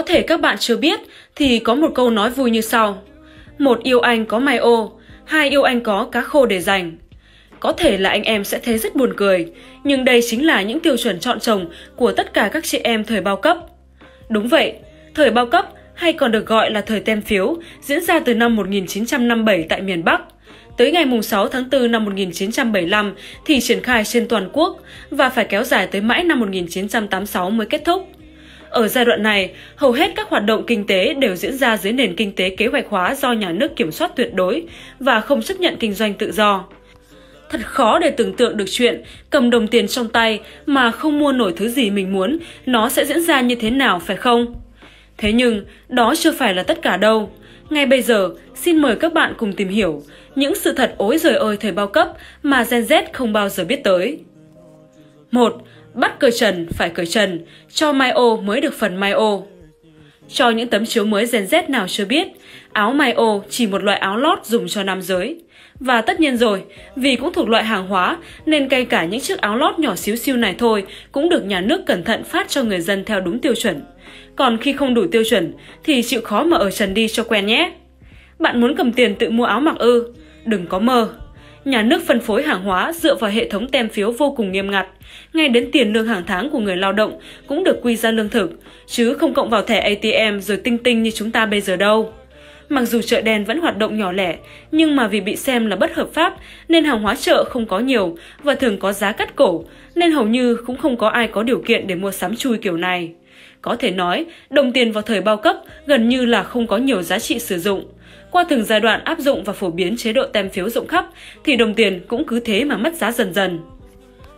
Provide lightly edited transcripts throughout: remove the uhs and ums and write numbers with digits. có thể các bạn chưa biết thì có một câu nói vui như sau. Một yêu anh có mai ô, hai yêu anh có cá khô để dành. Có thể là anh em sẽ thấy rất buồn cười, nhưng đây chính là những tiêu chuẩn chọn chồng của tất cả các chị em thời bao cấp. Đúng vậy, thời bao cấp hay còn được gọi là thời tem phiếu diễn ra từ năm 1957 tại miền Bắc. Tới ngày 6 tháng 4 năm 1975 thì triển khai trên toàn quốc và phải kéo dài tới mãi năm 1986 mới kết thúc. Ở giai đoạn này, hầu hết các hoạt động kinh tế đều diễn ra dưới nền kinh tế kế hoạch hóa do nhà nước kiểm soát tuyệt đối và không chấp nhận kinh doanh tự do. Thật khó để tưởng tượng được chuyện cầm đồng tiền trong tay mà không mua nổi thứ gì mình muốn, nó sẽ diễn ra như thế nào phải không? Thế nhưng, đó chưa phải là tất cả đâu. Ngay bây giờ, xin mời các bạn cùng tìm hiểu những sự thật ối giời ơi thời bao cấp mà Gen Z không bao giờ biết tới. 1. Bắt cởi trần, phải cởi trần, cho mai ô mới được phần mai ô. Cho những tấm chiếu mới Gen Z nào chưa biết, áo mai ô chỉ một loại áo lót dùng cho nam giới. Và tất nhiên rồi, vì cũng thuộc loại hàng hóa nên ngay cả những chiếc áo lót nhỏ xíu xiu này thôi cũng được nhà nước cẩn thận phát cho người dân theo đúng tiêu chuẩn. Còn khi không đủ tiêu chuẩn thì chịu khó mà ở trần đi cho quen nhé. Bạn muốn cầm tiền tự mua áo mặc ư? Đừng có mơ. Nhà nước phân phối hàng hóa dựa vào hệ thống tem phiếu vô cùng nghiêm ngặt. Ngay đến tiền lương hàng tháng của người lao động cũng được quy ra lương thực, chứ không cộng vào thẻ ATM rồi tinh tinh như chúng ta bây giờ đâu. Mặc dù chợ đen vẫn hoạt động nhỏ lẻ, nhưng mà vì bị xem là bất hợp pháp nên hàng hóa chợ không có nhiều và thường có giá cắt cổ, nên hầu như cũng không có ai có điều kiện để mua sắm chui kiểu này. Có thể nói, đồng tiền vào thời bao cấp gần như là không có nhiều giá trị sử dụng. Qua từng giai đoạn áp dụng và phổ biến chế độ tem phiếu rộng khắp thì đồng tiền cũng cứ thế mà mất giá dần dần.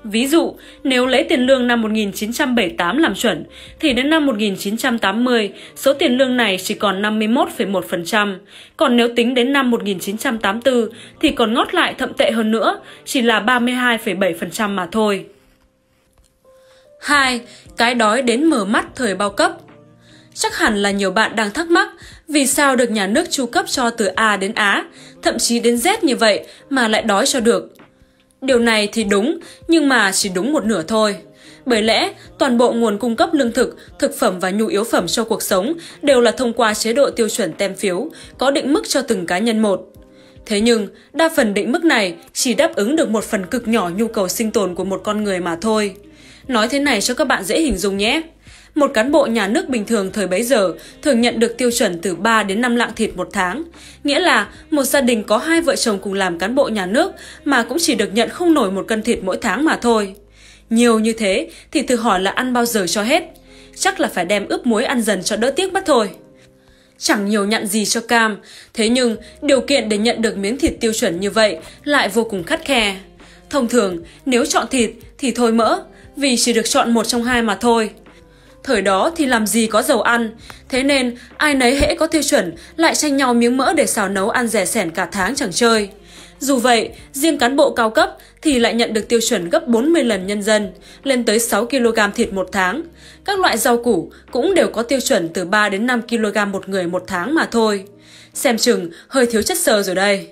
Ví dụ, nếu lấy tiền lương năm 1978 làm chuẩn, thì đến năm 1980, số tiền lương này chỉ còn 51,1%. Còn nếu tính đến năm 1984, thì còn ngót lại thậm tệ hơn nữa, chỉ là 32,7% mà thôi. 2. Cái đói đến mở mắt thời bao cấp. Chắc hẳn là nhiều bạn đang thắc mắc vì sao được nhà nước chu cấp cho từ A đến Á, thậm chí đến Z như vậy mà lại đói cho được. Điều này thì đúng, nhưng mà chỉ đúng một nửa thôi. Bởi lẽ, toàn bộ nguồn cung cấp lương thực, thực phẩm và nhu yếu phẩm cho cuộc sống đều là thông qua chế độ tiêu chuẩn tem phiếu, có định mức cho từng cá nhân một. Thế nhưng, đa phần định mức này chỉ đáp ứng được một phần cực nhỏ nhu cầu sinh tồn của một con người mà thôi. Nói thế này cho các bạn dễ hình dung nhé. Một cán bộ nhà nước bình thường thời bấy giờ thường nhận được tiêu chuẩn từ 3 đến 5 lạng thịt một tháng. Nghĩa là một gia đình có hai vợ chồng cùng làm cán bộ nhà nước mà cũng chỉ được nhận không nổi một cân thịt mỗi tháng mà thôi. Nhiều như thế thì thử hỏi là ăn bao giờ cho hết. Chắc là phải đem ướp muối ăn dần cho đỡ tiếc mất thôi. Chẳng nhiều nhặn gì cho cam. Thế nhưng điều kiện để nhận được miếng thịt tiêu chuẩn như vậy lại vô cùng khắt khe. Thông thường nếu chọn thịt thì thôi mỡ, vì chỉ được chọn một trong hai mà thôi. Thời đó thì làm gì có dầu ăn, thế nên ai nấy hễ có tiêu chuẩn lại tranh nhau miếng mỡ để xào nấu ăn rẻ sẻn cả tháng chẳng chơi. Dù vậy, riêng cán bộ cao cấp thì lại nhận được tiêu chuẩn gấp 40 lần nhân dân, lên tới 6 kg thịt một tháng. Các loại rau củ cũng đều có tiêu chuẩn từ 3 đến 5 kg một người một tháng mà thôi. Xem chừng hơi thiếu chất xơ rồi đây.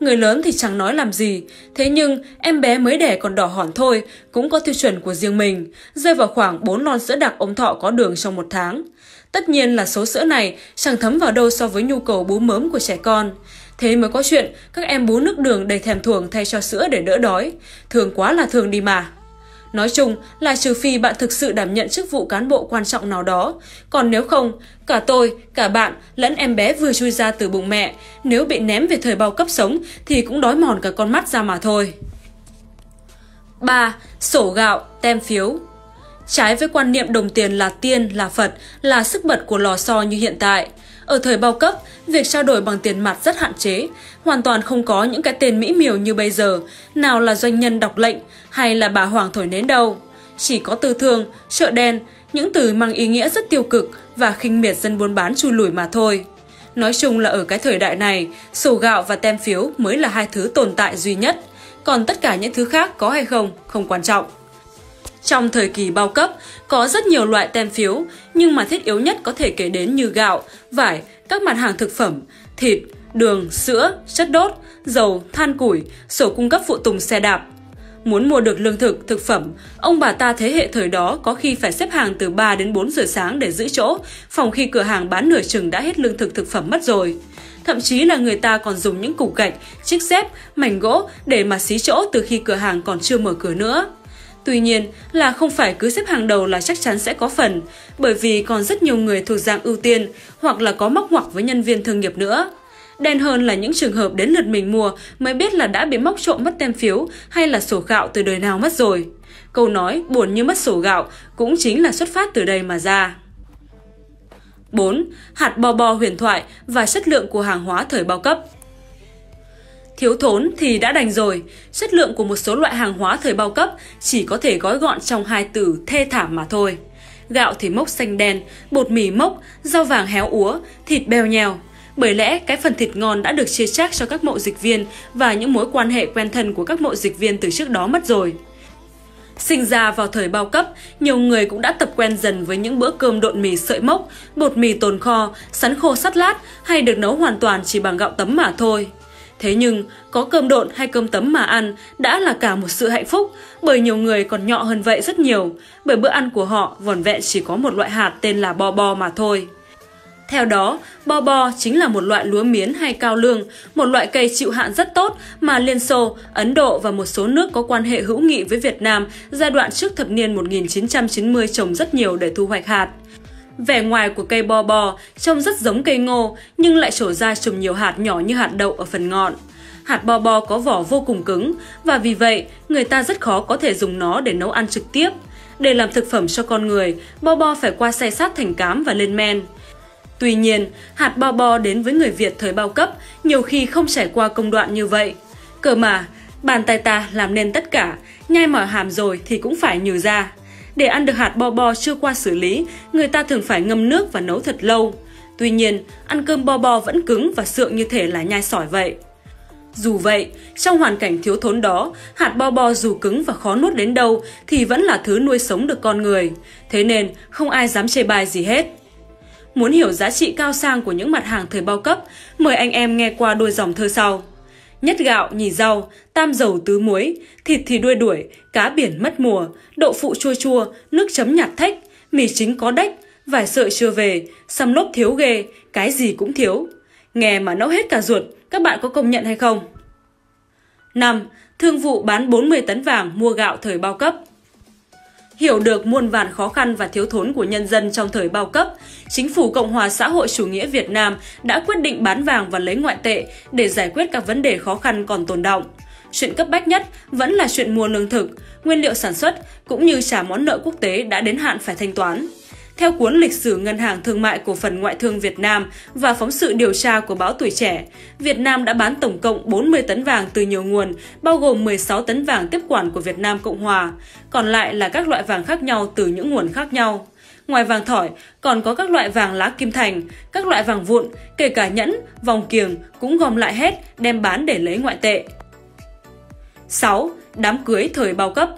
Người lớn thì chẳng nói làm gì, thế nhưng em bé mới đẻ còn đỏ hỏn thôi cũng có tiêu chuẩn của riêng mình, rơi vào khoảng 4 lon sữa đặc ống thọ có đường trong một tháng. Tất nhiên là số sữa này chẳng thấm vào đâu so với nhu cầu bú mớm của trẻ con. Thế mới có chuyện các em bú nước đường đầy thèm thuồng thay cho sữa để đỡ đói. Thường quá là thường đi mà. Nói chung là trừ phi bạn thực sự đảm nhận chức vụ cán bộ quan trọng nào đó. Còn nếu không, cả tôi, cả bạn, lẫn em bé vừa chui ra từ bụng mẹ, nếu bị ném về thời bao cấp sống thì cũng đói mòn cả con mắt ra mà thôi. 3. Sổ gạo, tem phiếu. Trái với quan niệm đồng tiền là tiên, là Phật, là sức bật của lò xo như hiện tại, ở thời bao cấp, việc trao đổi bằng tiền mặt rất hạn chế, hoàn toàn không có những cái tên mỹ miều như bây giờ, nào là doanh nhân đọc lệnh hay là bà Hoàng thổi nến đâu. Chỉ có tư thương, chợ đen, những từ mang ý nghĩa rất tiêu cực và khinh miệt dân buôn bán chui lủi mà thôi. Nói chung là ở cái thời đại này, sổ gạo và tem phiếu mới là hai thứ tồn tại duy nhất, còn tất cả những thứ khác có hay không, không quan trọng. Trong thời kỳ bao cấp, có rất nhiều loại tem phiếu, nhưng mà thiết yếu nhất có thể kể đến như gạo, vải, các mặt hàng thực phẩm, thịt, đường, sữa, chất đốt, dầu, than củi, sổ cung cấp phụ tùng xe đạp. Muốn mua được lương thực, thực phẩm, ông bà ta thế hệ thời đó có khi phải xếp hàng từ 3 đến 4 giờ sáng để giữ chỗ, phòng khi cửa hàng bán nửa chừng đã hết lương thực, thực phẩm mất rồi. Thậm chí là người ta còn dùng những cục gạch, chiếc dép, mảnh gỗ để mà xí chỗ từ khi cửa hàng còn chưa mở cửa nữa. Tuy nhiên là không phải cứ xếp hàng đầu là chắc chắn sẽ có phần, bởi vì còn rất nhiều người thuộc dạng ưu tiên hoặc là có móc ngoặc với nhân viên thương nghiệp nữa. Đen hơn là những trường hợp đến lượt mình mua mới biết là đã bị móc trộm mất tem phiếu hay là sổ gạo từ đời nào mất rồi. Câu nói buồn như mất sổ gạo cũng chính là xuất phát từ đây mà ra. 4. Hạt bò bò huyền thoại và chất lượng của hàng hóa thời bao cấp. Thiếu thốn thì đã đành rồi, chất lượng của một số loại hàng hóa thời bao cấp chỉ có thể gói gọn trong hai từ thê thảm mà thôi. Gạo thì mốc xanh đen, bột mì mốc, rau vàng héo úa, thịt bèo nhèo. Bởi lẽ cái phần thịt ngon đã được chia chác cho các mậu dịch viên và những mối quan hệ quen thân của các mậu dịch viên từ trước đó mất rồi. Sinh ra vào thời bao cấp, nhiều người cũng đã tập quen dần với những bữa cơm độn mì sợi mốc, bột mì tồn kho, sắn khô sắt lát hay được nấu hoàn toàn chỉ bằng gạo tấm mà thôi. Thế nhưng, có cơm độn hay cơm tấm mà ăn đã là cả một sự hạnh phúc, bởi nhiều người còn nhỏ hơn vậy rất nhiều, bởi bữa ăn của họ vỏn vẹn chỉ có một loại hạt tên là bò bò mà thôi. Theo đó, bò bò chính là một loại lúa miến hay cao lương, một loại cây chịu hạn rất tốt mà Liên Xô, Ấn Độ và một số nước có quan hệ hữu nghị với Việt Nam giai đoạn trước thập niên 1990 trồng rất nhiều để thu hoạch hạt. Vẻ ngoài của cây bò bò trông rất giống cây ngô nhưng lại trổ ra trùm nhiều hạt nhỏ như hạt đậu ở phần ngọn. Hạt bò bò có vỏ vô cùng cứng và vì vậy người ta rất khó có thể dùng nó để nấu ăn trực tiếp. Để làm thực phẩm cho con người, bò bò phải qua xay sát thành cám và lên men. Tuy nhiên, hạt bò bò đến với người Việt thời bao cấp nhiều khi không trải qua công đoạn như vậy. Cơ mà, bàn tay ta làm nên tất cả, nhai mỏi hàm rồi thì cũng phải nhừ ra. Để ăn được hạt bò bò chưa qua xử lý, người ta thường phải ngâm nước và nấu thật lâu. Tuy nhiên, ăn cơm bò bò vẫn cứng và sượng như thể là nhai sỏi vậy. Dù vậy, trong hoàn cảnh thiếu thốn đó, hạt bò bò dù cứng và khó nuốt đến đâu thì vẫn là thứ nuôi sống được con người. Thế nên, không ai dám chê bai gì hết. Muốn hiểu giá trị cao sang của những mặt hàng thời bao cấp, mời anh em nghe qua đôi dòng thơ sau. Nhất gạo, nhì rau, tam dầu tứ muối, thịt thì đuôi đuổi, cá biển mất mùa, đậu phụ chua chua, nước chấm nhạt thách, mì chính có đách, vải sợi chưa về, xăm lốp thiếu ghê, cái gì cũng thiếu. Nghe mà nấu hết cả ruột, các bạn có công nhận hay không? 5. Thương vụ bán 40 tấn vàng mua gạo thời bao cấp. Hiểu được muôn vàn khó khăn và thiếu thốn của nhân dân trong thời bao cấp, Chính phủ Cộng hòa xã hội chủ nghĩa Việt Nam đã quyết định bán vàng và lấy ngoại tệ để giải quyết các vấn đề khó khăn còn tồn đọng. Chuyện cấp bách nhất vẫn là chuyện mua lương thực, nguyên liệu sản xuất cũng như trả món nợ quốc tế đã đến hạn phải thanh toán. Theo cuốn lịch sử Ngân hàng Thương mại Cổ phần Ngoại thương Việt Nam và phóng sự điều tra của báo Tuổi Trẻ, Việt Nam đã bán tổng cộng 40 tấn vàng từ nhiều nguồn, bao gồm 16 tấn vàng tiếp quản của Việt Nam Cộng Hòa, còn lại là các loại vàng khác nhau từ những nguồn khác nhau. Ngoài vàng thỏi, còn có các loại vàng lá kim thành, các loại vàng vụn, kể cả nhẫn, vòng kiềng cũng gom lại hết, đem bán để lấy ngoại tệ. 6. Đám cưới thời bao cấp.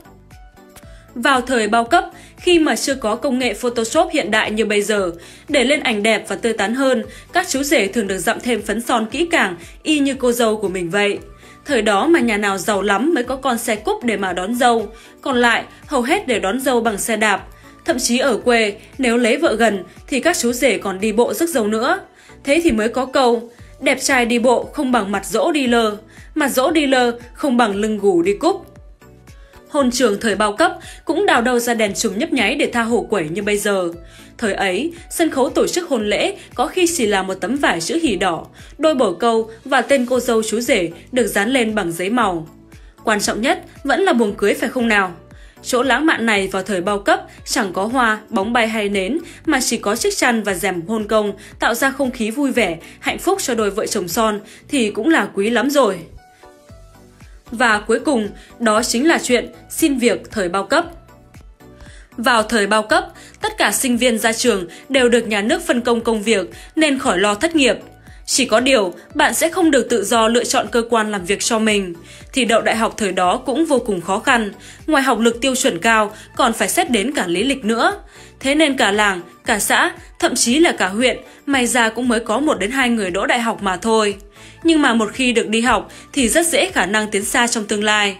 Vào thời bao cấp, khi mà chưa có công nghệ Photoshop hiện đại như bây giờ, để lên ảnh đẹp và tươi tắn hơn, các chú rể thường được dặm thêm phấn son kỹ càng, y như cô dâu của mình vậy. Thời đó mà nhà nào giàu lắm mới có con xe cúp để mà đón dâu, còn lại hầu hết đều đón dâu bằng xe đạp. Thậm chí ở quê, nếu lấy vợ gần thì các chú rể còn đi bộ rước dâu nữa. Thế thì mới có câu, đẹp trai đi bộ không bằng mặt dỗ đi lơ, mặt dỗ đi lơ không bằng lưng gù đi cúp. Hôn trường thời bao cấp cũng đào đâu ra đèn chùm nhấp nháy để tha hồ quẩy như bây giờ. Thời ấy, sân khấu tổ chức hôn lễ có khi chỉ là một tấm vải chữ hỉ đỏ, đôi bồ câu và tên cô dâu chú rể được dán lên bằng giấy màu. Quan trọng nhất vẫn là buồng cưới phải không nào? Chỗ lãng mạn này vào thời bao cấp chẳng có hoa, bóng bay hay nến mà chỉ có chiếc chăn và rèm hôn công tạo ra không khí vui vẻ, hạnh phúc cho đôi vợ chồng son thì cũng là quý lắm rồi. Và cuối cùng, đó chính là chuyện xin việc thời bao cấp. Vào thời bao cấp, tất cả sinh viên ra trường đều được nhà nước phân công công việc nên khỏi lo thất nghiệp. Chỉ có điều, bạn sẽ không được tự do lựa chọn cơ quan làm việc cho mình. Thì đậu đại học thời đó cũng vô cùng khó khăn, ngoài học lực tiêu chuẩn cao còn phải xét đến cả lý lịch nữa. Thế nên cả làng, cả xã, thậm chí là cả huyện, may ra cũng mới có 1 đến 2 người đỗ đại học mà thôi. Nhưng mà một khi được đi học thì rất dễ khả năng tiến xa trong tương lai.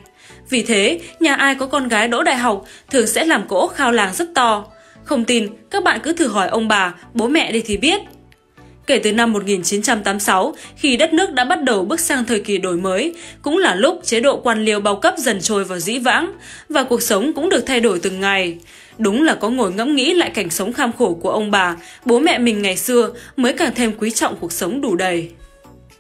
Vì thế, nhà ai có con gái đỗ đại học thường sẽ làm cỗ khao làng rất to. Không tin, các bạn cứ thử hỏi ông bà, bố mẹ đi thì biết. Kể từ năm 1986, khi đất nước đã bắt đầu bước sang thời kỳ đổi mới, cũng là lúc chế độ quan liêu bao cấp dần trôi vào dĩ vãng, và cuộc sống cũng được thay đổi từng ngày. Đúng là có ngồi ngẫm nghĩ lại cảnh sống kham khổ của ông bà, bố mẹ mình ngày xưa mới càng thêm quý trọng cuộc sống đủ đầy.